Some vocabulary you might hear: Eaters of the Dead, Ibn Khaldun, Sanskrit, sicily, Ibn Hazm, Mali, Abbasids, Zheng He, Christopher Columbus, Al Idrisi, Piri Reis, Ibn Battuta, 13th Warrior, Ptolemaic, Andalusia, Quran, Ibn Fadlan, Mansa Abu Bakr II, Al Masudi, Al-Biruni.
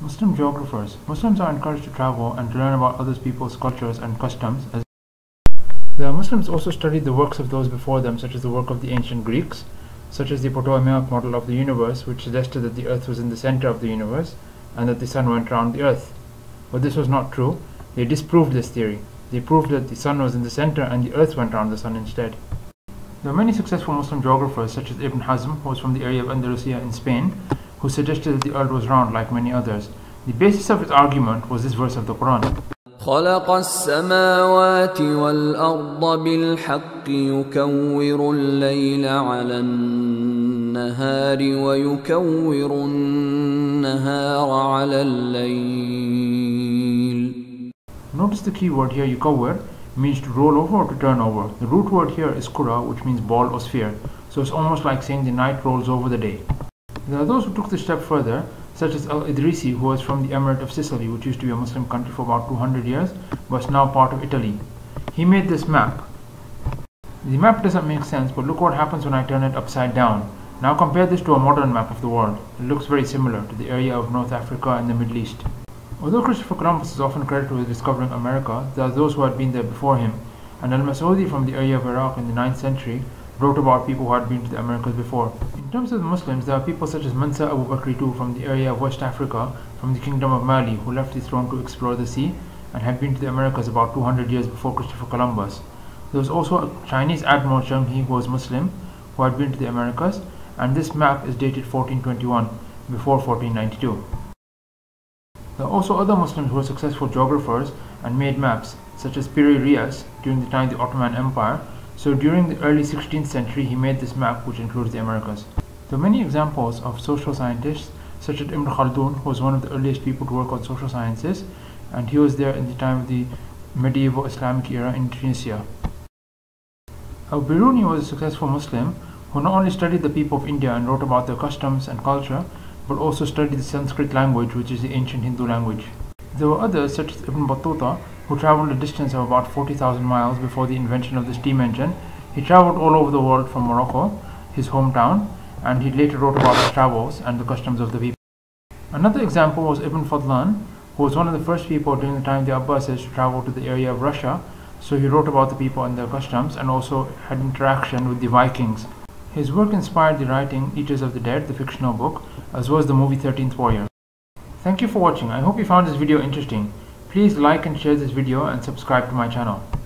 Muslim geographers. Muslims are encouraged to travel and to learn about other people's cultures and customs. The Muslims also studied the works of those before them, such as the work of the ancient Greeks, such as the Ptolemaic model of the universe, which suggested that the earth was in the center of the universe and that the sun went round the earth. But this was not true. They disproved this theory. They proved that the sun was in the center and the earth went round the sun instead. There are many successful Muslim geographers, such as Ibn Hazm, who was from the area of Andalusia in Spain, who suggested that the earth was round like many others. The basis of his argument was this verse of the Quran. خلق السماوات والأرض بالحق يكور الليل على النهار ويكور النهار على الليل. Notice the key word here, yukawwir, means to roll over or to turn over. The root word here is kura, which means ball or sphere. So it's almost like saying the night rolls over the day. There are those who took this step further, such as Al Idrisi, who was from the Emirate of Sicily, which used to be a Muslim country for about 200 years, but is now part of Italy. He made this map. The map doesn't make sense, but look what happens when I turn it upside down. Now compare this to a modern map of the world. It looks very similar to the area of North Africa and the Middle East. Although Christopher Columbus is often credited with discovering America, there are those who had been there before him, and Al Masudi from the area of Iraq in the 9th century wrote about people who had been to the Americas before. In terms of the Muslims, there are people such as Mansa Abu Bakr II from the area of West Africa, from the Kingdom of Mali, who left his throne to explore the sea and had been to the Americas about 200 years before Christopher Columbus. There was also a Chinese admiral, Zheng He, who was Muslim, who had been to the Americas, and this map is dated 1421, before 1492. There are also other Muslims who were successful geographers and made maps, such as Piri Reis during the time of the Ottoman Empire. So during the early 16th century, he made this map, which includes the Americas. There are many examples of social scientists, such as Ibn Khaldun, who was one of the earliest people to work on social sciences, and he was there in the time of the medieval Islamic era in Tunisia. Al-Biruni was a successful Muslim who not only studied the people of India and wrote about their customs and culture, but also studied the Sanskrit language, which is the ancient Hindu language. There were others, such as Ibn Battuta, who traveled a distance of about 40,000 miles before the invention of the steam engine. He traveled all over the world from Morocco, his hometown, and he later wrote about his travels and the customs of the people. Another example was Ibn Fadlan, who was one of the first people during the time of the Abbasids to travel to the area of Russia, so he wrote about the people and their customs and also had interaction with the Vikings. His work inspired the writing Eaters of the Dead, the fictional book, as well as the movie 13th Warrior. Thank you for watching. I hope you found this video interesting. Please like and share this video and subscribe to my channel.